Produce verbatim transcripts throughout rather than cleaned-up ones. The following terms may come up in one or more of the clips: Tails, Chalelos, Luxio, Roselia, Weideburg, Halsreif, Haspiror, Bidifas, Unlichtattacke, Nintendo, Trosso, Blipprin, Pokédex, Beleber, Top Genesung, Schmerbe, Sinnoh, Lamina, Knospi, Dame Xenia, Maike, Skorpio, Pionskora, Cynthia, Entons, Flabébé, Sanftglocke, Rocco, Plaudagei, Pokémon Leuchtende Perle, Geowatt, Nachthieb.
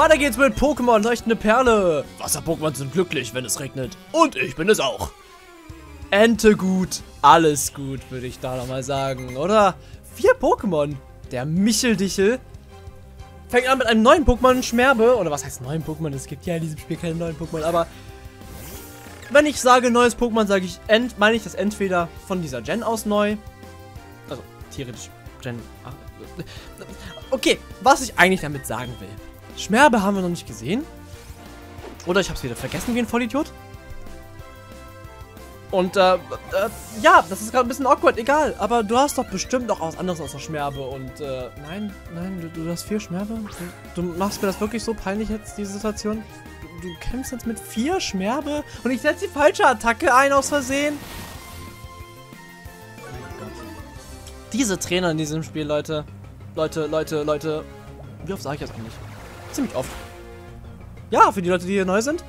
Weiter geht's mit Pokémon Leuchtende Perle. Wasser-Pokémon sind glücklich, wenn es regnet. Und ich bin es auch. Ente gut, alles gut, würde ich da nochmal sagen, oder? Vier Pokémon. Der Micheldichel fängt an mit einem neuen Pokémon, Schmerbe. Oder was heißt neuen Pokémon? Es gibt ja in diesem Spiel keine neuen Pokémon, aber wenn ich sage neues Pokémon, sage ich, ent, meine ich das entweder von dieser Gen aus neu. Also, theoretisch Gen. Ach, okay, was ich eigentlich damit sagen will. Schmerbe haben wir noch nicht gesehen. Oder ich habe es wieder vergessen wie ein Vollidiot. Und, äh, äh ja, das ist gerade ein bisschen awkward, egal. Aber du hast doch bestimmt auch was anderes außer Schmerbe. Und, äh, nein, nein, du, du hast vier Schmerbe. Du, du machst mir das wirklich so peinlich jetzt, diese Situation. Du, du kämpfst jetzt mit vier Schmerbe und ich setze die falsche Attacke ein aus Versehen. Oh mein Gott. Diese Trainer in diesem Spiel, Leute. Leute, Leute, Leute. Wie oft sage ich das eigentlich? Ziemlich oft. Ja, für die Leute, die hier neu sind.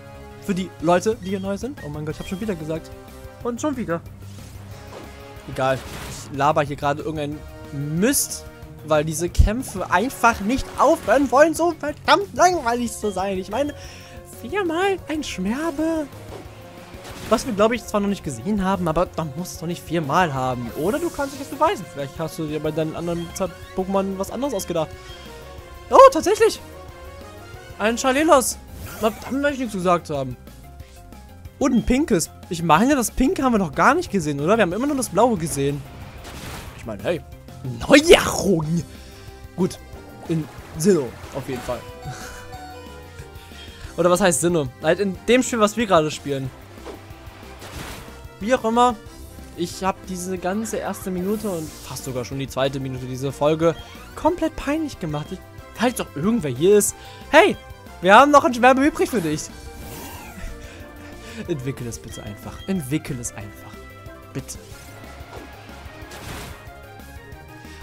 Für die Leute, die hier neu sind. Oh mein Gott, ich habe schon wieder gesagt. Und schon wieder. Egal. Ich laber hier gerade irgendein Mist, weil diese Kämpfe einfach nicht aufhören wollen, so verdammt langweilig zu sein. Ich meine, viermal ein Schmerbe. Was wir, glaube ich, zwar noch nicht gesehen haben, aber dann musst du es doch nicht viermal haben. Oder du kannst dich das beweisen. Vielleicht hast du dir bei deinen anderen Pokémon was anderes ausgedacht. Oh, tatsächlich. Ein Chalelos. Verdammt, möchte ich nichts gesagt haben. Und ein pinkes. Ich meine, das Pinke haben wir noch gar nicht gesehen, oder? Wir haben immer nur das Blaue gesehen. Ich meine, hey. Neuerung! Gut. In Sinnoh, auf jeden Fall. Oder was heißt Sinnoh? Halt in dem Spiel, was wir gerade spielen. Wie auch immer. Ich habe diese ganze erste Minute und fast sogar schon die zweite Minute dieser Folge komplett peinlich gemacht. Ich, falls doch irgendwer hier ist. Hey, wir haben noch einen Schmerbe übrig für dich. Entwickel es bitte einfach. Entwickel es einfach. Bitte.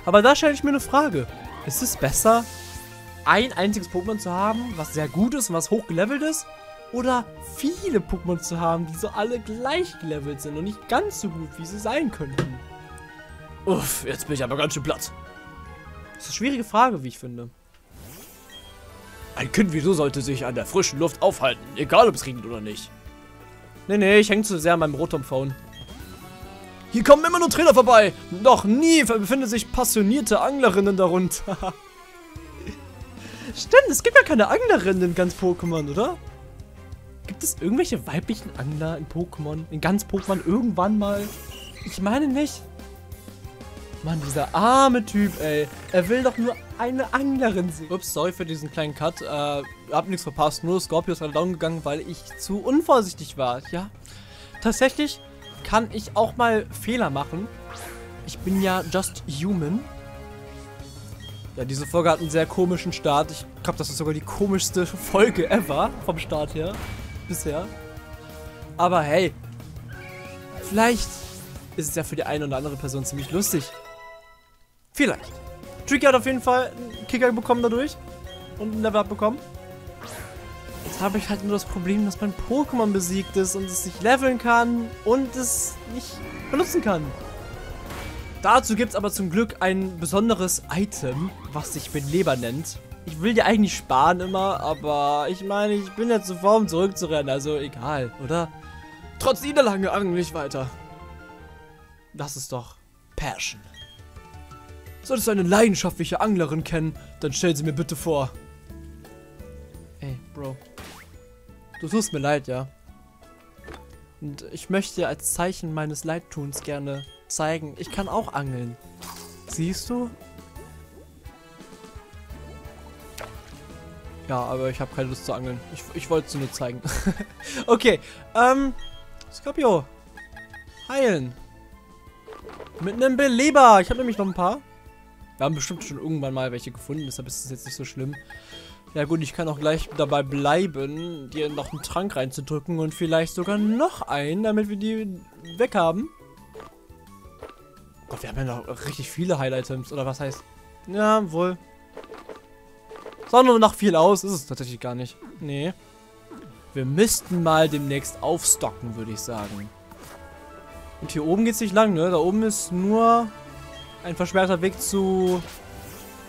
Aber da stelle ich mir eine Frage. Ist es besser, ein einziges Pokémon zu haben, was sehr gut ist und was hochgelevelt ist? Oder viele Pokémon zu haben, die so alle gleich gelevelt sind und nicht ganz so gut, wie sie sein könnten? Uff, jetzt bin ich aber ganz schön platt. Das ist eine schwierige Frage, wie ich finde. Ein Kind wie du sollte sich an der frischen Luft aufhalten, egal ob es regnet oder nicht. Nee, nee, ich hänge zu sehr an meinem Rotom-Phone. Hier kommen immer nur Trainer vorbei. Noch nie befindet sich passionierte Anglerinnen darunter. Stimmt, es gibt ja keine Anglerinnen in ganz Pokémon, oder? Gibt es irgendwelche weiblichen Angler in Pokémon? In ganz Pokémon irgendwann mal? Ich meine nicht. Mann, dieser arme Typ, ey. Er will doch nur eine Anglerin sehen. Ups, sorry für diesen kleinen Cut. Äh, hab nichts verpasst. Nur Scorpio ist down gegangen, weil ich zu unvorsichtig war. Ja, tatsächlich kann ich auch mal Fehler machen. Ich bin ja just human. Ja, diese Folge hat einen sehr komischen Start. Ich glaube, das ist sogar die komischste Folge ever vom Start her. Bisher. Aber hey, vielleicht ist es ja für die eine oder andere Person ziemlich lustig. Vielleicht. Tricky hat auf jeden Fall einen Kicker bekommen dadurch. Und einen Level-Up bekommen. Jetzt habe ich halt nur das Problem, dass mein Pokémon besiegt ist und es nicht leveln kann und es nicht benutzen kann. Dazu gibt es aber zum Glück ein besonderes Item, was sich Beleber nennt. Ich will dir eigentlich sparen immer, aber ich meine, ich bin jetzt zu faul, um zurückzurennen, also egal, oder? Trotz Niederlage angle ich weiter. Das ist doch Passion. Solltest du eine leidenschaftliche Anglerin kennen, dann stell sie mir bitte vor. Ey, Bro. Du tust mir leid, ja? Und ich möchte dir als Zeichen meines Leidtuns gerne zeigen, ich kann auch angeln. Siehst du? Ja, aber ich habe keine Lust zu angeln. Ich, ich wollte es nur zeigen. Okay, ähm, Skorpio. Heilen. Mit einem Beleber. Ich habe nämlich noch ein paar. Wir haben bestimmt schon irgendwann mal welche gefunden, deshalb ist es jetzt nicht so schlimm. Ja gut, ich kann auch gleich dabei bleiben, dir noch einen Trank reinzudrücken und vielleicht sogar noch einen, damit wir die weg haben. Gott, wir haben ja noch richtig viele Highlight-Items, oder was heißt? Ja, wohl. Sah nur noch viel aus, ist es tatsächlich gar nicht. Nee. Wir müssten mal demnächst aufstocken, würde ich sagen. Und hier oben geht's nicht lang, ne? Da oben ist nur ein versperrter Weg zu...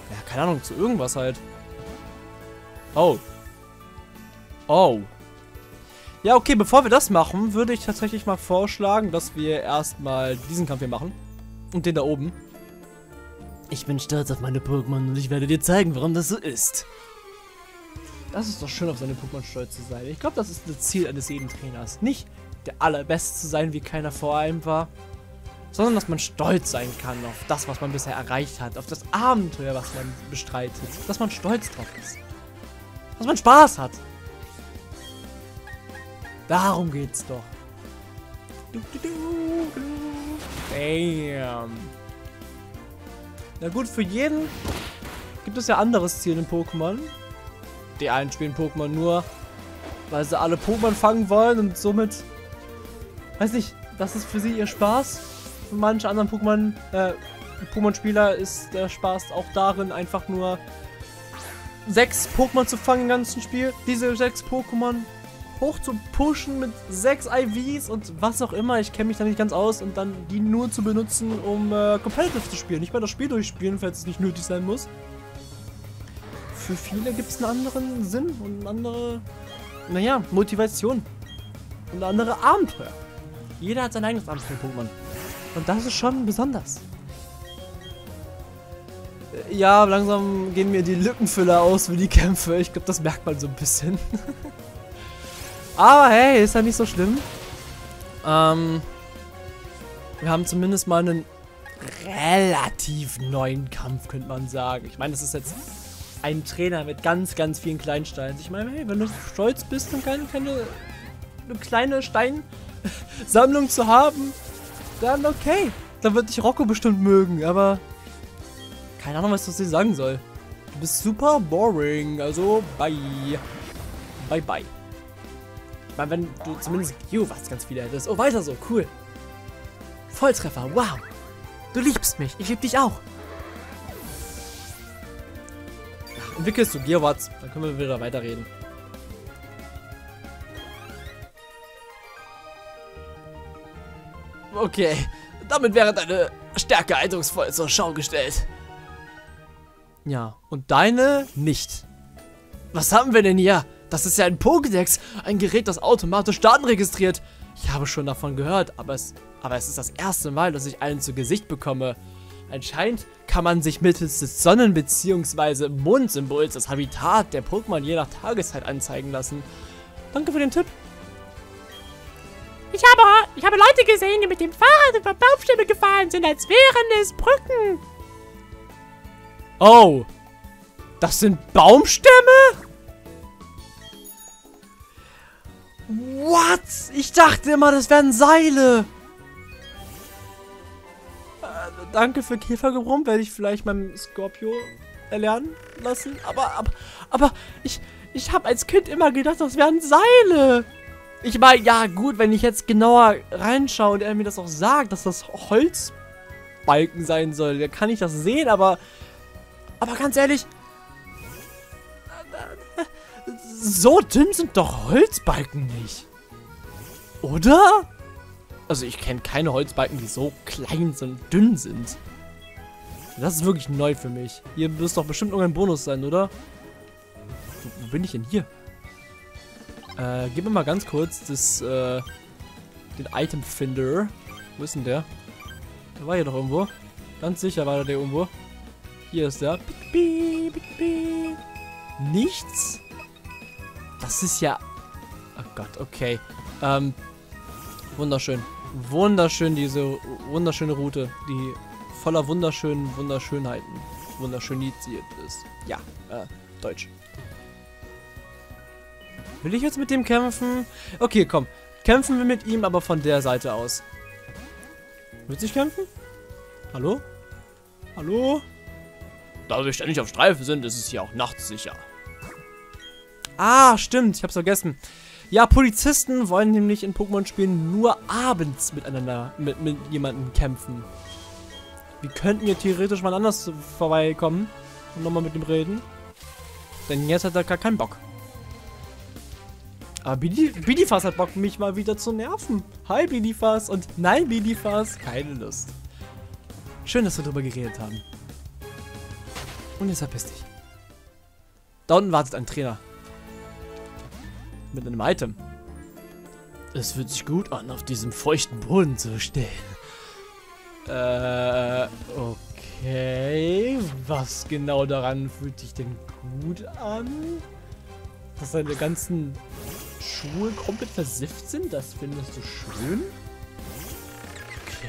Ja, keine Ahnung, zu irgendwas halt. Oh, Oh. Ja, okay, bevor wir das machen, würde ich tatsächlich mal vorschlagen, dass wir erstmal diesen Kampf hier machen. Und den da oben. Ich bin stolz auf meine Pokémon und ich werde dir zeigen, warum das so ist. Das ist doch schön, auf seine Pokémon stolz zu sein. Ich glaube, das ist das Ziel eines jeden Trainers. Nicht der allerbeste zu sein, wie keiner vor einem war, sondern dass man stolz sein kann auf das, was man bisher erreicht hat, auf das Abenteuer, was man bestreitet, dass man stolz drauf ist, dass man Spaß hat. Darum geht's doch. Du, du, du, du. Damn. Na gut, für jeden gibt es ja anderes Ziel in Pokémon. Die einen spielen Pokémon nur, weil sie alle Pokémon fangen wollen und somit, weiß nicht, das ist für sie ihr Spaß. Für manche anderen Pokémon, äh, Pokémon-Spieler ist der Spaß auch darin, einfach nur sechs Pokémon zu fangen im ganzen Spiel. Diese sechs Pokémon hoch zu pushen mit sechs I Vs und was auch immer. Ich kenne mich da nicht ganz aus und dann die nur zu benutzen, um äh, Competitive zu spielen. Nicht mal das Spiel durchspielen, falls es nicht nötig sein muss. Für viele gibt es einen anderen Sinn und eine andere, naja, Motivation und eine andere Abenteuer. Jeder hat sein eigenes Abenteuer, Pokémon. Und das ist schon besonders. Ja, langsam gehen mir die Lückenfüller aus für die Kämpfe. Ich glaube, das merkt man so ein bisschen. Aber hey, ist ja nicht so schlimm. Ähm, wir haben zumindest mal einen relativ neuen Kampf, könnte man sagen. Ich meine, das ist jetzt ein Trainer mit ganz, ganz vielen kleinen Steinen. Ich meine, hey, wenn du stolz bist, dann keine, keine eine kleine Steinsammlung zu haben, dann okay. Dann wird dich Rocco bestimmt mögen, aber keine Ahnung, was das dir sagen soll. Du bist super boring, also bye. Bye, bye. Ich meine, wenn du zumindest Geowatts ganz viele hättest. Oh, weiter so, cool. Volltreffer, wow. Du liebst mich, ich liebe dich auch. Entwickelst du Geowatts, dann können wir wieder weiterreden. Okay, damit wäre deine Stärke eindrucksvoll zur Schau gestellt. Ja, und deine nicht. Was haben wir denn hier? Das ist ja ein Pokédex, ein Gerät, das automatisch Daten registriert. Ich habe schon davon gehört, aber es, aber es ist das erste Mal, dass ich einen zu Gesicht bekomme. Anscheinend kann man sich mittels des Sonnen- bzw. Mondsymbols das Habitat der Pokémon je nach Tageszeit anzeigen lassen. Danke für den Tipp. Ich habe, ich habe Leute gesehen, die mit dem Fahrrad über Baumstämme gefahren sind, als wären es Brücken. Oh, das sind Baumstämme? What? Ich dachte immer, das wären Seile. Danke für Käfergebrumm, werde ich vielleicht meinem Skorpio erlernen lassen. Aber, aber, aber ich, ich habe als Kind immer gedacht, das wären Seile. Ich meine, ja gut, wenn ich jetzt genauer reinschaue und er mir das auch sagt, dass das Holzbalken sein soll, dann kann ich das sehen, aber, aber ganz ehrlich, so dünn sind doch Holzbalken nicht. Oder? Also ich kenne keine Holzbalken, die so klein sind, dünn sind. Das ist wirklich neu für mich. Hier muss doch bestimmt irgendein Bonus sein, oder? Wo, wo bin ich denn hier? Äh, gib mir mal ganz kurz das, äh, den Itemfinder. Wo ist denn der? Der war hier doch irgendwo. Ganz sicher war der irgendwo. Hier ist der. Nichts? Das ist ja... Oh Gott, okay. Ähm, wunderschön. Wunderschön, diese wunderschöne Route, die voller wunderschönen Wunderschönheiten wunderschöniziert ist. Ja, äh, Deutsch. Will ich jetzt mit dem kämpfen? Okay, komm. Kämpfen wir mit ihm, aber von der Seite aus. Willst du nicht kämpfen? Hallo? Hallo? Da wir ständig auf Streife sind, ist es hier auch nachts sicher. Ah, stimmt. Ich hab's vergessen. Ja, Polizisten wollen nämlich in Pokémon-Spielen nur abends miteinander, mit, mit jemandem kämpfen. Wir könnten hier theoretisch mal anders vorbeikommen und nochmal mit ihm reden. Denn jetzt hat er gar keinen Bock. Aber Bidifas hat Bock, mich mal wieder zu nerven. Hi Bidifas und nein Bidifas, keine Lust. Schön, dass wir darüber geredet haben. Und jetzt verpiss dich. Da unten wartet ein Trainer. mit einem Item. Es fühlt sich gut an, auf diesem feuchten Boden zu stehen. Äh, okay. Was genau daran fühlt sich denn gut an? Dass seine ganzen Schuhe komplett versifft sind? Das findest du schön?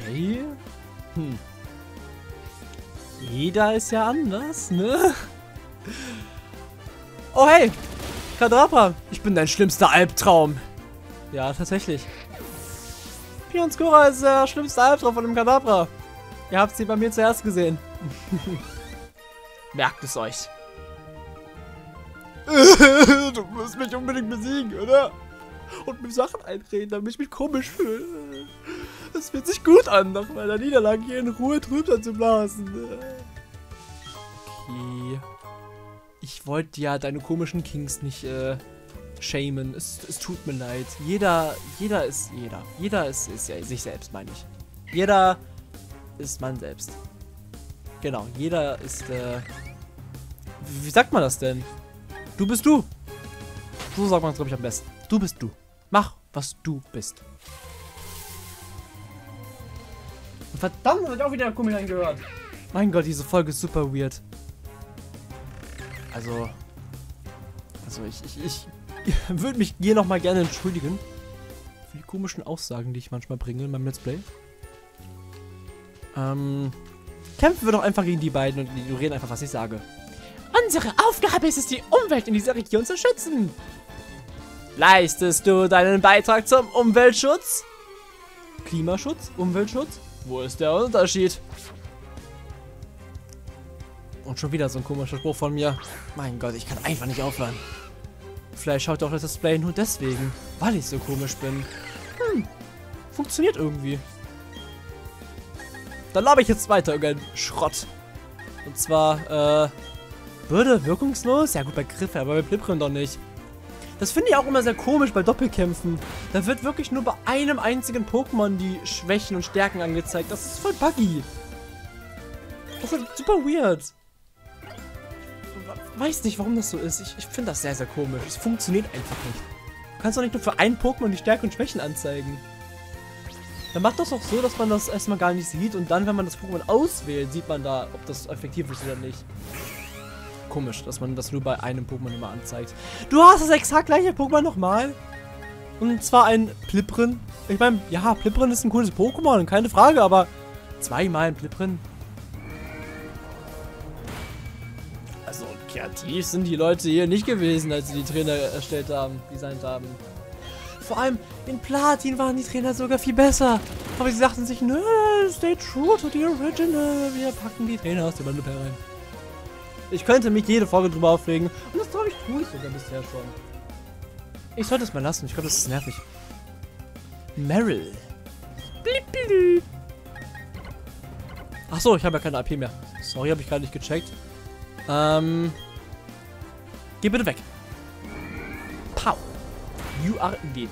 Okay. Hm. Jeder ist ja anders, ne? Oh hey! Kadabra! Ich bin dein schlimmster Albtraum! Ja, tatsächlich. Pionskora ist der schlimmste Albtraum von dem Kadabra. Ihr habt sie bei mir zuerst gesehen. Merkt es euch. Du musst mich unbedingt besiegen, oder? Und mir Sachen einreden, damit ich mich komisch fühle. Es fühlt sich gut an, nach meiner Niederlage hier in Ruhe drüber zu blasen. Okay. Ich wollte ja deine komischen Kings nicht äh, shamen. Es, es tut mir leid. Jeder, jeder ist jeder. Jeder ist, ist ja sich selbst, meine ich. Jeder ist man selbst. Genau, jeder ist, äh, wie sagt man das denn? Du bist du. So sagt man es, glaube ich, am besten. Du bist du. Mach, was du bist. Verdammt, das hat auch wieder komisch angehört. Mein Gott, diese Folge ist super weird. Also, also ich, ich, ich würde mich hier nochmal gerne entschuldigen für die komischen Aussagen, die ich manchmal bringe in meinem Let's Play. Ähm, kämpfen wir doch einfach gegen die beiden und ignorieren einfach, was ich sage. Unsere Aufgabe ist es, die Umwelt in dieser Region zu schützen. Leistest du deinen Beitrag zum Umweltschutz? Klimaschutz? Umweltschutz? Wo ist der Unterschied? Und schon wieder so ein komischer Spruch von mir. Mein Gott, ich kann einfach nicht aufhören. Vielleicht schaut doch das Display nur deswegen, weil ich so komisch bin. Hm, funktioniert irgendwie. Dann labe ich jetzt weiter irgendeinen Schrott. Und zwar, äh, Bürde wirkungslos? Ja gut, bei Griffe, aber bei Blipprin doch nicht. Das finde ich auch immer sehr komisch bei Doppelkämpfen. Da wird wirklich nur bei einem einzigen Pokémon die Schwächen und Stärken angezeigt. Das ist voll buggy. Das ist super weird. Ich weiß nicht, warum das so ist. Ich, ich finde das sehr, sehr komisch. Es funktioniert einfach nicht. Du kannst doch nicht nur für einen Pokémon die Stärken und Schwächen anzeigen. Dann macht das doch so, dass man das erstmal gar nicht sieht. Und dann, wenn man das Pokémon auswählt, sieht man da, ob das effektiv ist oder nicht. Komisch, dass man das nur bei einem Pokémon immer anzeigt. Du hast das exakt gleiche Pokémon nochmal. Und zwar ein Pliprin. Ich meine, ja, Pliprin ist ein cooles Pokémon, keine Frage, aber zweimal ein Pliprin. Also, kreativ sind die Leute hier nicht gewesen, als sie die Trainer erstellt haben, designt haben. Vor allem in Platin waren die Trainer sogar viel besser. Aber sie sagten sich, nö, stay true to the original. Wir packen die Trainer aus der Bande rein. Ich könnte mich jede Folge drüber aufregen. Und das glaube ich tue ich sogar bisher schon. Ich sollte es mal lassen. Ich glaube, das ist nervig. Meryl. Achso, ich habe ja keine A P mehr. Sorry, habe ich gerade nicht gecheckt. Ähm. Geh bitte weg. Pow. You are indeed.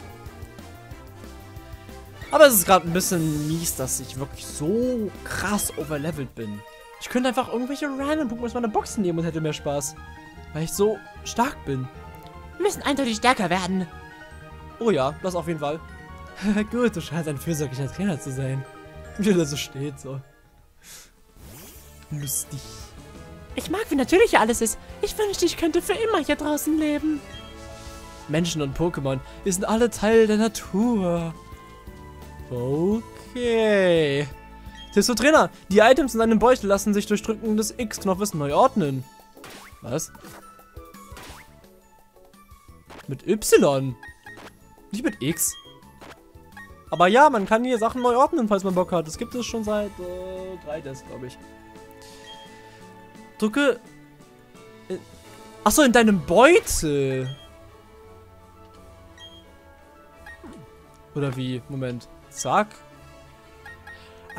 Aber es ist gerade ein bisschen mies, dass ich wirklich so krass overlevelt bin. Ich könnte einfach irgendwelche random Punkte aus meiner Box nehmen und hätte mehr Spaß. Weil ich so stark bin. Wir müssen eindeutig stärker werden. Oh ja, das auf jeden Fall. Gut, du scheinst ein fürsorglicher Trainer zu sein. Wie das so steht, so. Lustig. Ich mag, wie natürlich hier alles ist. Ich wünschte, ich könnte für immer hier draußen leben. Menschen und Pokémon, wir sind alle Teil der Natur. Okay. Tipp zum Trainer. Die Items in einem Beutel lassen sich durch Drücken des X-Knopfes neu ordnen. Was? Mit Y. Nicht mit X. Aber ja, man kann hier Sachen neu ordnen, falls man Bock hat. Das gibt es schon seit äh, drei Tests, glaube ich. Drücke... Achso, in deinem Beutel. Oder wie? Moment. Zack.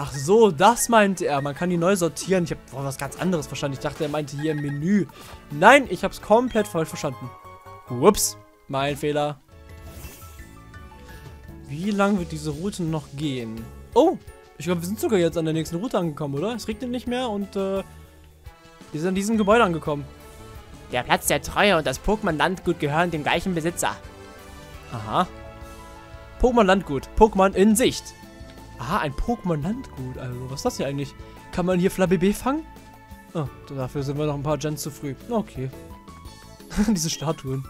Ach so, das meinte er. Man kann die neu sortieren. Ich habe was ganz anderes verstanden. Ich dachte, er meinte hier im Menü. Nein, ich habe es komplett falsch verstanden. Ups, mein Fehler. Wie lang wird diese Route noch gehen? Oh, ich glaube, wir sind sogar jetzt an der nächsten Route angekommen, oder? Es regnet nicht mehr und äh, wir sind an diesem Gebäude angekommen. Der Platz der Treue und das Pokémon-Landgut gehören dem gleichen Besitzer. Aha. Pokémon Landgut. Pokémon in Sicht. Aha, ein Pokémon Landgut. Also, was ist das hier eigentlich? Kann man hier Flabébé fangen? Oh, dafür sind wir noch ein paar Gens zu früh. Okay. Diese Statuen.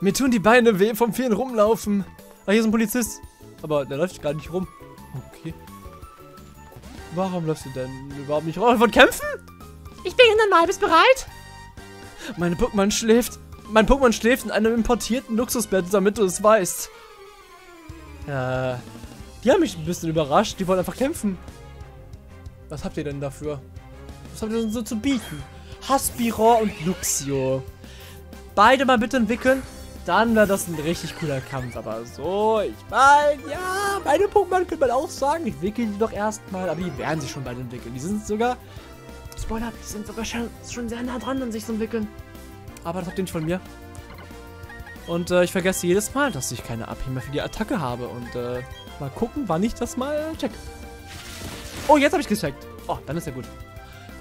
Mir tun die Beine weh vom vielen Rumlaufen. Ah, hier ist ein Polizist. Aber der läuft gar nicht rum. Okay. Warum läufst du denn überhaupt nicht rum? Von kämpfen? Ich bin normal, bist bereit? Meine Pokémon schläft. Mein Pokémon schläft in einem importierten Luxusbett, damit du es weißt. Äh, die haben mich ein bisschen überrascht. Die wollen einfach kämpfen. Was habt ihr denn dafür? Was habt ihr denn so zu bieten? Haspiror und Luxio. Beide mal bitte entwickeln. Dann wäre das ein richtig cooler Kampf. Aber so, ich meine, ja, meine Pokémon könnte man auch sagen. Ich wickel die doch erstmal. Aber die werden sich schon beide entwickeln. Die sind sogar... Spoiler, die sind sogar schon, schon sehr nah dran an sich zu entwickeln. Aber das habt ihr nicht von mir. Und äh, ich vergesse jedes Mal, dass ich keine A P mehr für die Attacke habe. Und äh, mal gucken, wann ich das mal check. Oh, jetzt habe ich gecheckt. Oh, dann ist ja gut.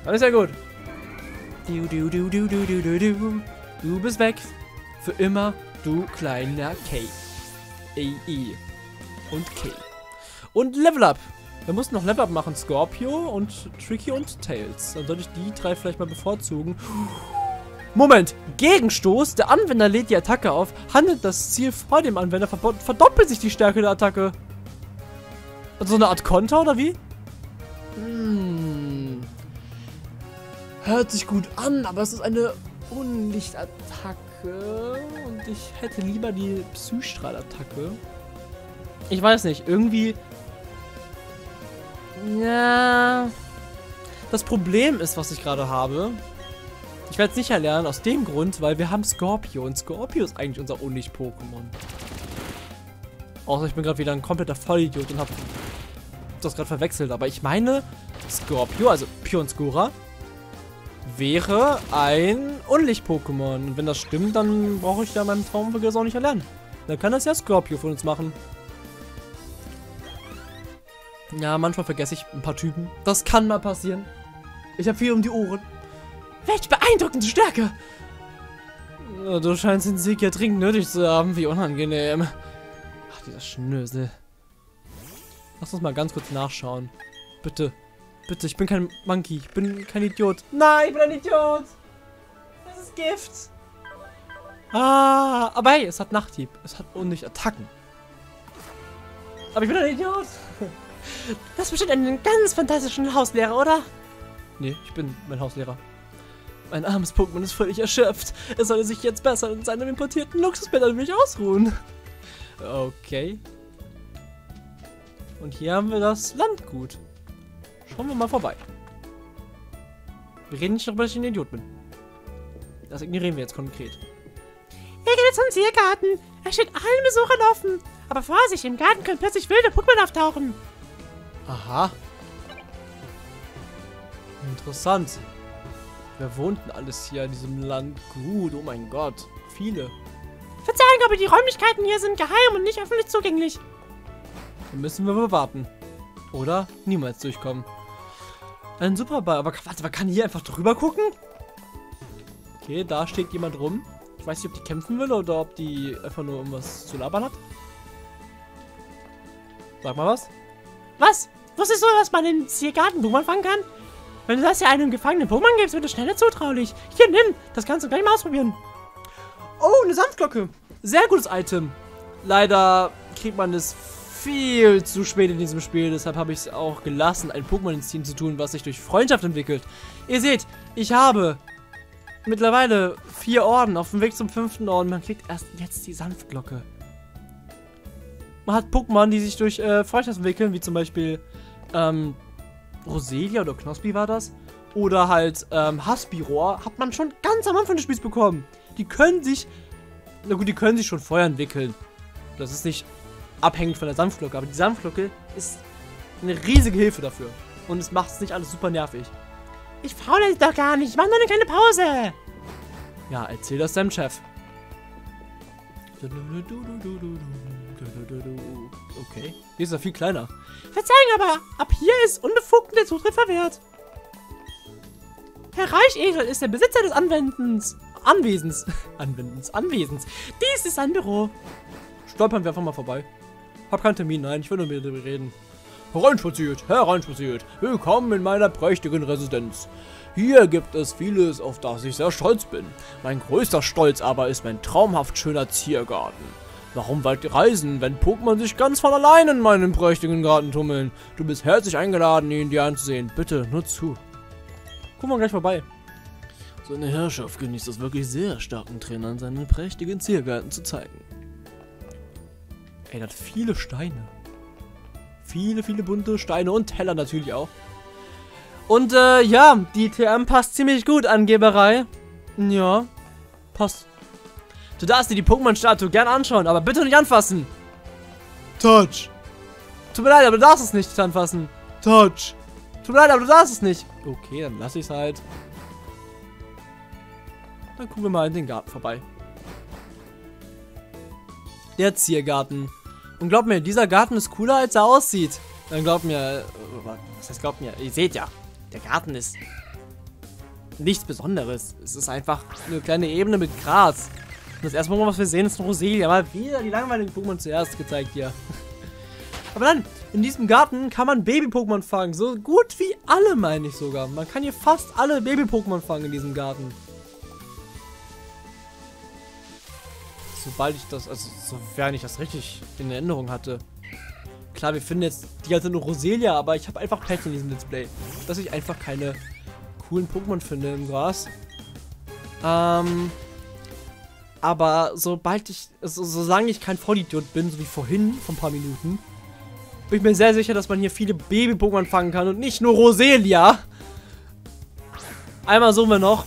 Dann ist ja gut. Du, du, du, du, du, du, du, du. Du bist weg. Für immer, du kleiner K. A I. Und K. Und Level Up. Wir mussten noch Level Up machen. Scorpio und Tricky und Tails. Dann sollte ich die drei vielleicht mal bevorzugen. Moment. Gegenstoß. Der Anwender lädt die Attacke auf. Handelt das Ziel vor dem Anwender. Verdoppelt sich die Stärke der Attacke. Also so eine Art Konter oder wie? Hm. Hört sich gut an, aber es ist eine Unlichtattacke. Und ich hätte lieber die Psychstrahl-Attacke. Ich weiß nicht, irgendwie... Ja... Das Problem ist, was ich gerade habe. Ich werde es nicht erlernen, aus dem Grund, weil wir haben Scorpio. Und Scorpio ist eigentlich unser Unlicht-Pokémon. Außer ich bin gerade wieder ein kompletter Vollidiot und habe das gerade verwechselt. Aber ich meine, Scorpio, also Pionskora, wäre ein Unlicht-Pokémon. Und wenn das stimmt, dann brauche ich ja meinen Traumweg das auch nicht erlernen. Dann kann das ja Scorpio von uns machen. Ja, manchmal vergesse ich ein paar Typen. Das kann mal passieren. Ich habe viel um die Ohren. Welch beeindruckende Stärke! Du scheinst den Sieg ja dringend nötig zu haben. Wie unangenehm. Ach, dieser Schnösel. Lass uns mal ganz kurz nachschauen. Bitte. Bitte, ich bin kein Monkey. Ich bin kein Idiot. Nein, ich bin ein Idiot. Das ist Gift. Ah, aber hey, es hat Nachthieb. Es hat unnicht Attacken. Aber ich bin ein Idiot. Das ist bestimmt einen ganz fantastischen Hauslehrer, oder? Nee, ich bin mein Hauslehrer. Mein armes Pokémon ist völlig erschöpft. Es sollte sich jetzt besser in seinem importierten Luxusbett an mich ausruhen. Okay. Und hier haben wir das Landgut. Schauen wir mal vorbei. Wir reden nicht darüber, dass ich ein Idiot bin. Das ignorieren wir jetzt konkret. Hier geht es zum Ziergarten. Er steht allen Besuchern offen. Aber Vorsicht, im Garten können plötzlich wilde Pokémon auftauchen. Aha. Interessant. Wer wohnt denn alles hier in diesem Land? Gut, oh mein Gott. Viele. Verzeihung, aber die Räumlichkeiten hier sind geheim und nicht öffentlich zugänglich. Dann müssen wir mal warten. Oder niemals durchkommen. Ein Superball. Aber warte, man kann hier einfach drüber gucken? Okay, da steht jemand rum. Ich weiß nicht, ob die kämpfen will oder ob die einfach nur irgendwas zu labern hat. Sag mal was. Was? Wusstest du, dass man den Ziergarten Pokémon fangen kann? Wenn du das ja einem gefangenen Pokémon gibst, wird es schneller zutraulich. Hier, nimm. Das kannst du gleich mal ausprobieren. Oh, eine Sanftglocke. Sehr gutes Item. Leider kriegt man es viel zu spät in diesem Spiel. Deshalb habe ich es auch gelassen, ein Pokémon ins Team zu tun, was sich durch Freundschaft entwickelt. Ihr seht, ich habe mittlerweile vier Orden auf dem Weg zum fünften Orden. Man kriegt erst jetzt die Sanftglocke. Man hat Pokémon, die sich durch äh, Freundschaft entwickeln, wie zum Beispiel ähm, Roselia oder Knospi war das. Oder halt ähm, Haspiror hat man schon ganz am Anfang des Spiels bekommen. Die können sich, na gut, die können sich schon vorher entwickeln. Das ist nicht abhängig von der Sanftglocke, aber die Sanftglocke ist eine riesige Hilfe dafür. Und es macht es nicht alles super nervig. Ich faule doch gar nicht, ich mache nur eine kleine Pause. Ja, erzähl das deinem Chef. Okay, hier ist er viel kleiner. Verzeihung, aber ab hier ist unbefugten der Zutritt verwehrt. Herr Reichesel ist der Besitzer des Anwendens. Anwesens. Anwendens. Anwesens. Dies ist sein Büro. Stolpern wir einfach mal vorbei. Hab keinen Termin, nein, ich will nur mit dir reden. Hereinspaziert, hereinspaziert, willkommen in meiner prächtigen Residenz. Hier gibt es vieles, auf das ich sehr stolz bin. Mein größter Stolz aber ist mein traumhaft schöner Ziergarten. Warum weit reisen, wenn Pokémon sich ganz von allein in meinem prächtigen Garten tummeln? Du bist herzlich eingeladen, ihn dir anzusehen. Bitte, nur zu. Guck mal gleich vorbei. So eine Herrschaft genießt es wirklich sehr starken Trainern, seinen prächtigen Ziergarten zu zeigen. Ey, das hat viele Steine. Viele, viele bunte Steine und Teller natürlich auch. Und äh, ja, die T M passt ziemlich gut, Angeberei. Ja, passt. Du darfst dir die Pokémon-Statue gern anschauen, aber bitte nicht anfassen. Touch. Tut mir leid, aber du darfst es nicht anfassen. Touch. Tut mir leid, aber du darfst es nicht. Okay, dann lass ich's halt. Dann gucken wir mal in den Garten vorbei. Der Ziergarten. Und glaubt mir, dieser Garten ist cooler, als er aussieht. Dann glaubt mir, was heißt glaubt mir? Ihr seht ja, der Garten ist nichts Besonderes. Es ist einfach eine kleine Ebene mit Gras. Und das erste Mal, was wir sehen, ist Roselia. Aber wieder die langweiligen Pokémon zuerst gezeigt hier. Aber dann, in diesem Garten kann man Baby-Pokémon fangen. So gut wie alle, meine ich sogar. Man kann hier fast alle Baby-Pokémon fangen in diesem Garten. Sobald ich das, also sofern ich das richtig in Erinnerung hatte. Klar, wir finden jetzt die ganze nur Roselia, aber ich habe einfach Pech in diesem Display, dass ich einfach keine coolen Pokémon finde im Gras. Ähm, aber sobald ich, also, solange ich kein Vollidiot bin, so wie vorhin, vor ein paar Minuten, bin ich mir sehr sicher, dass man hier viele Baby-Pokémon fangen kann und nicht nur Roselia. Einmal suchen wir noch.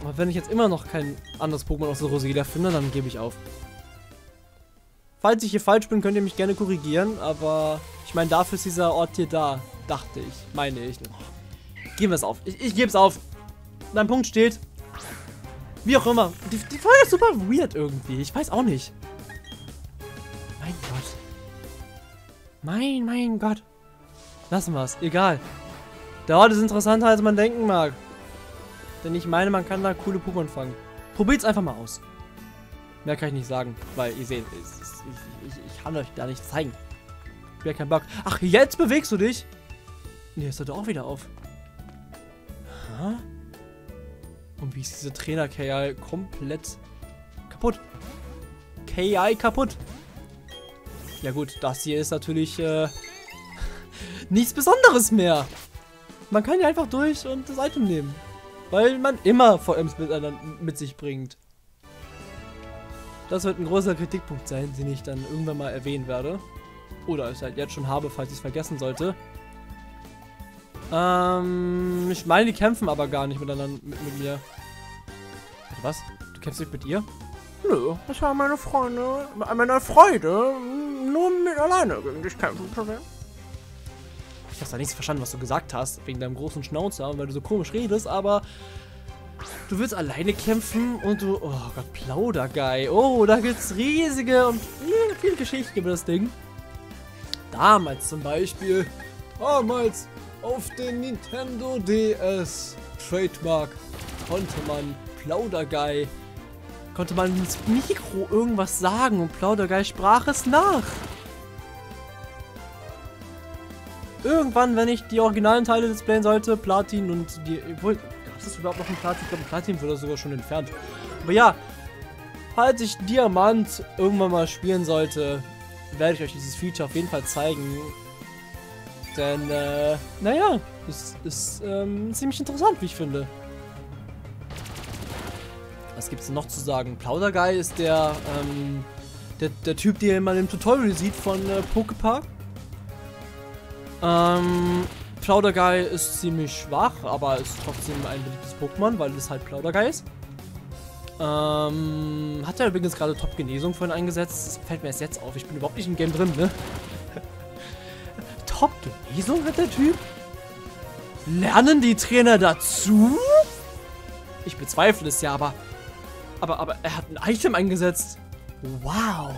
Aber wenn ich jetzt immer noch kein anderes Pokémon aus der Roselia finde, dann gebe ich auf. Falls ich hier falsch bin, könnt ihr mich gerne korrigieren, aber ich meine, dafür ist dieser Ort hier da, dachte ich, meine ich. Geben wir es auf. Ich, ich gebe es auf. Mein Punkt steht. Wie auch immer. Die, die Folge ist super weird irgendwie. Ich weiß auch nicht. Mein Gott. Mein, mein Gott. Lassen wir es. Egal. Der Ort ist interessanter, als man denken mag. Denn ich meine, man kann da coole Pokémon fangen. Probiert's einfach mal aus. Mehr kann ich nicht sagen, weil ihr seht, ich, ich, ich kann euch da nicht zeigen. Ich bin ja kein Bug. Ach, jetzt bewegst du dich? Nee, jetzt hört er auch wieder auf. Aha. Und wie ist diese Trainer-K I komplett kaputt? K I kaputt. Ja gut, das hier ist natürlich äh, nichts Besonderes mehr. Man kann ja einfach durch und das Item nehmen. Weil man immer V Ms mit sich bringt. Das wird ein großer Kritikpunkt sein, den ich dann irgendwann mal erwähnen werde. Oder es halt jetzt schon habe, falls ich es vergessen sollte. Ähm, ich meine, die kämpfen aber gar nicht miteinander mit, mit mir. Warte, was? Du kämpfst nicht mit ihr? Nö, das war meine Freunde. An meiner Freude, nur mit alleine gegen dich kämpfen zu werden. Ich habe da nichts verstanden, was du gesagt hast, wegen deinem großen Schnauzer und weil du so komisch redest, aber du willst alleine kämpfen und du... Oh Gott, Plaudagei. Oh, da gibt's riesige und viele, viele Geschichten über das Ding. Damals zum Beispiel, damals auf den Nintendo D S Trademark konnte man Plaudagei, konnte man ins Mikro irgendwas sagen und Plaudagei sprach es nach. Irgendwann, wenn ich die originalen Teile displayen sollte, Platin und die... Obwohl, ist das überhaupt noch ein Platin? Ich glaube, ein Platin wurde sogar schon entfernt. Aber ja, falls ich Diamant irgendwann mal spielen sollte, werde ich euch dieses Feature auf jeden Fall zeigen. Denn, äh, naja, es ist ähm, ziemlich interessant, wie ich finde. Was gibt's denn noch zu sagen? Plaudagei ist der, ähm, der, der Typ, den man im Tutorial sieht von äh, Pokepark. Ähm, Plaudagei ist ziemlich schwach, aber ist trotzdem ein beliebtes Pokémon, weil es halt Plaudagei ist. Ähm, hat er übrigens gerade Top Genesung vorhin eingesetzt. Das fällt mir erst jetzt auf. Ich bin überhaupt nicht im Game drin, ne? Top Genesung hat der Typ? Lernen die Trainer dazu? Ich bezweifle es ja, aber... Aber, aber er hat ein Item eingesetzt. Wow.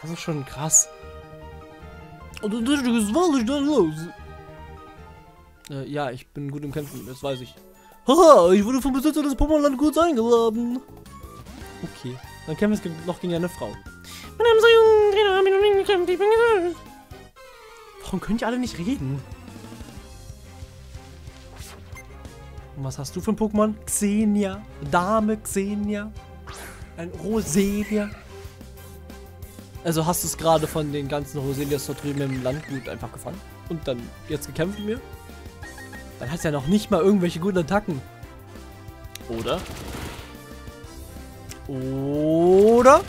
Das ist schon krass. Äh, ja, ich bin gut im Kämpfen, das weiß ich. Haha, ich wurde vom Besitzer des Pokémon-Land gut eingeladen. Okay, Dann kämpfen wir noch gegen eine Frau. Warum können die alle nicht reden? Und was hast du für ein Pokémon? Xenia. Dame Xenia. Ein Roselia. Also hast du es gerade von den ganzen Roselias dort drüben im Landgut einfach gefangen. Und dann jetzt gekämpft mit mir. Dann hat es ja noch nicht mal irgendwelche guten Attacken. Oder? Oder?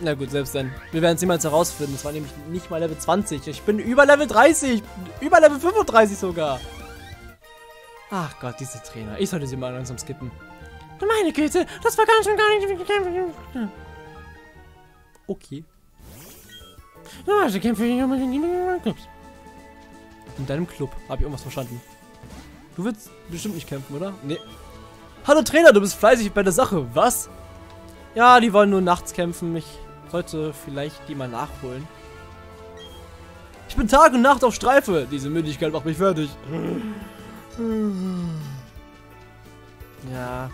Na gut, selbst dann. Wir werden es niemals herausfinden. Es war nämlich nicht mal Level zwanzig. Ich bin über Level dreißig. Über Level fünfunddreißig sogar. Ach Gott, diese Trainer. Ich sollte sie mal langsam skippen. Meine Güte, das war ganz schön gar nicht. Okay. In deinem Club. Hab ich irgendwas verstanden? Du willst bestimmt nicht kämpfen, oder? Nee. Hallo Trainer, du bist fleißig bei der Sache. Was? Ja, die wollen nur nachts kämpfen. Ich sollte vielleicht die mal nachholen. Ich bin Tag und Nacht auf Streife. Diese Müdigkeit macht mich fertig. Ja.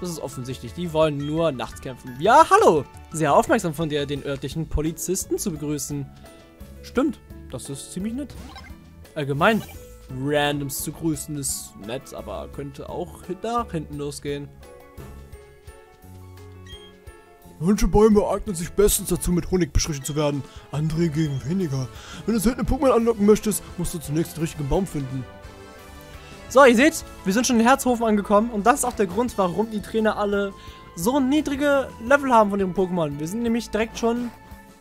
Das ist offensichtlich. Die wollen nur nachts kämpfen. Ja, hallo. Sehr aufmerksam von dir, den örtlichen Polizisten zu begrüßen. Stimmt. Das ist ziemlich nett. Allgemein. Randoms zu grüßen ist nett, aber könnte auch nach hinten losgehen. Manche Bäume eignen sich bestens dazu, mit Honig bestrichen zu werden. Andere hingegen weniger. Wenn du seltene Pokémon anlocken möchtest, musst du zunächst den richtigen Baum finden. So, ihr seht, wir sind schon in Herzhofen angekommen. Und das ist auch der Grund, warum die Trainer alle so niedrige Level haben von ihren Pokémon. Wir sind nämlich direkt schon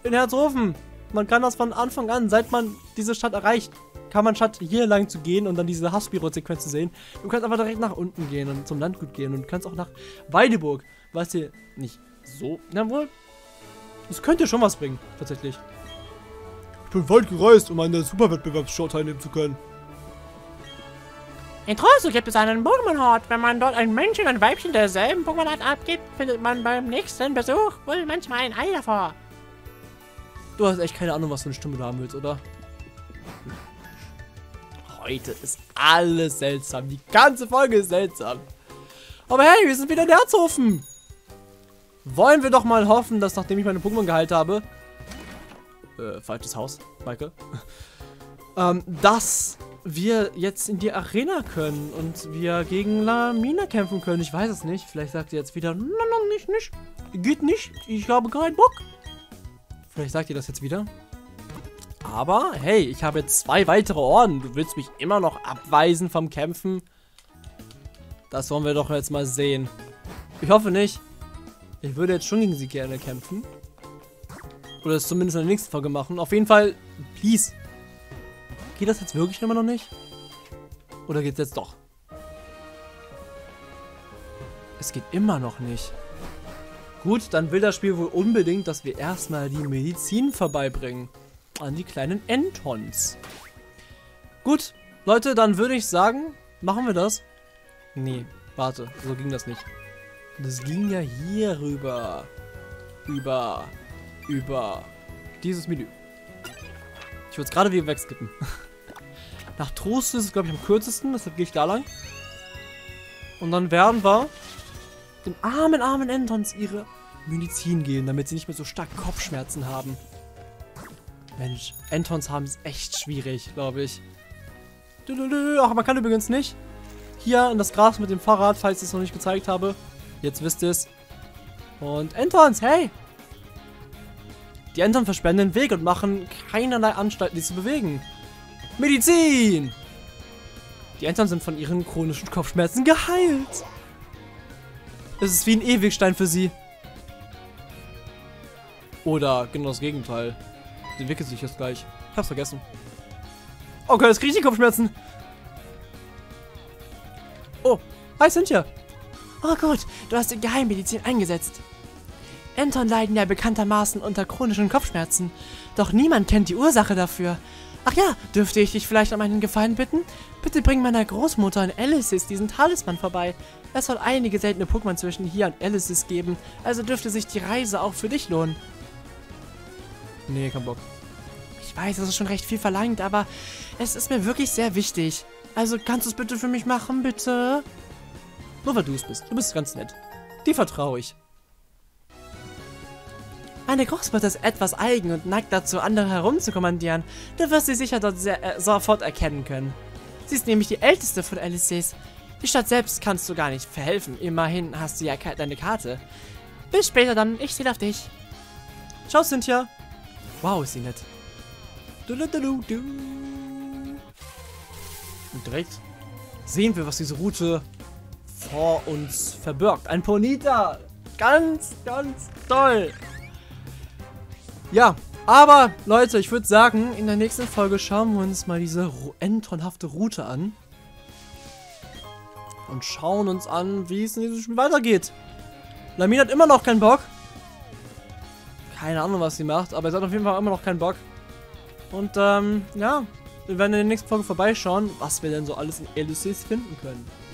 in Herzhofen. Man kann das von Anfang an, seit man diese Stadt erreicht, kann man statt hier lang zu gehen und dann diese Haspiror-Sequenz zu sehen, du kannst einfach direkt nach unten gehen und zum Landgut gehen und du kannst auch nach Weideburg, was hier nicht so, na wohl, das könnte schon was bringen, tatsächlich. Ich bin weit gereist, um an der Superwettbewerbsshow teilnehmen zu können. In Trosso gibt es einen Pokémon-Hort. Wenn man dort ein Männchen und ein Weibchen derselben Pokémon-Art abgibt, findet man beim nächsten Besuch wohl manchmal ein Ei davor. Du hast echt keine Ahnung, was für eine Stimme du haben willst, oder? Heute ist alles seltsam. Die ganze Folge ist seltsam. Aber hey, wir sind wieder in Herzhofen. Wollen wir doch mal hoffen, dass nachdem ich meine Pokémon geheilt habe... Äh, falsches Haus, Maike. ähm, dass wir jetzt in die Arena können und wir gegen Lamina kämpfen können. Ich weiß es nicht. Vielleicht sagt ihr jetzt wieder, nein, nein, nicht, nicht. Geht nicht. Ich habe keinen Bock. Vielleicht sagt ihr das jetzt wieder. Aber, hey, ich habe jetzt zwei weitere Orden. Du willst mich immer noch abweisen vom Kämpfen? Das wollen wir doch jetzt mal sehen. Ich hoffe nicht. Ich würde jetzt schon gegen sie gerne kämpfen. Oder es zumindest in der nächsten Folge machen. Auf jeden Fall, please. Geht das jetzt wirklich immer noch nicht? Oder geht's jetzt doch? Es geht immer noch nicht. Gut, dann will das Spiel wohl unbedingt, dass wir erstmal die Medizin vorbeibringen. An die kleinen Entons. Gut, Leute, dann würde ich sagen, machen wir das. Nee, warte, so ging das nicht. Das ging ja hier rüber. Über. Über. Dieses Menü. Ich würde es gerade wieder wegskippen. Nach Trost ist es, glaube ich, am kürzesten, deshalb gehe ich da lang. Und dann werden wir den armen, armen Entons ihre Medizin geben, damit sie nicht mehr so stark Kopfschmerzen haben. Mensch, Entons haben es echt schwierig, glaube ich. Ach, man kann übrigens nicht hier in das Gras mit dem Fahrrad, falls ich es noch nicht gezeigt habe. Jetzt wisst ihr es. Und Entons, hey! Die Entons versperren den Weg und machen keinerlei Anstalten, die zu bewegen. Medizin! Die Entons sind von ihren chronischen Kopfschmerzen geheilt. Es ist wie ein Ewigstein für sie. Oder genau das Gegenteil. Entwickelt sich jetzt gleich. Ich hab's vergessen. Okay, jetzt krieg ich die Kopfschmerzen. Oh, hi Cynthia. Oh gut, du hast die Geheimmedizin eingesetzt. Enton leiden ja bekanntermaßen unter chronischen Kopfschmerzen. Doch niemand kennt die Ursache dafür. Ach ja, dürfte ich dich vielleicht um einen Gefallen bitten? Bitte bring meiner Großmutter in Alice diesen Talisman vorbei. Es soll einige seltene Pokémon zwischen hier und Alice geben. Also dürfte sich die Reise auch für dich lohnen. Nee, kein Bock. Ich weiß, das ist schon recht viel verlangt, aber es ist mir wirklich sehr wichtig. Also kannst du es bitte für mich machen, bitte? Nur weil du es bist. Du bist ganz nett. die vertraue ich. Meine Großmutter ist etwas eigen und neigt dazu, andere herumzukommandieren. Du wirst sie sicher dort sehr, äh, sofort erkennen können. Sie ist nämlich die älteste von Alices. Die Stadt selbst kannst du gar nicht verhelfen. Immerhin hast du ja deine Karte. Bis später dann, ich zähle auf dich. Ciao, Cynthia. Wow, ist sie nett. Du, du, du, du, du. Und direkt sehen wir, was diese Route vor uns verbirgt. Ein Ponita. Ganz, ganz toll. Ja, aber Leute, ich würde sagen, in der nächsten Folge schauen wir uns mal diese entonhafte Route an. Und schauen uns an, wie es in diesem Spiel weitergeht. Lamin hat immer noch keinen Bock. Keine Ahnung, was sie macht, aber sie hat auf jeden Fall immer noch keinen Bock. Und ähm, ja, wir werden in der nächsten Folge vorbeischauen, was wir denn so alles in Alice finden können.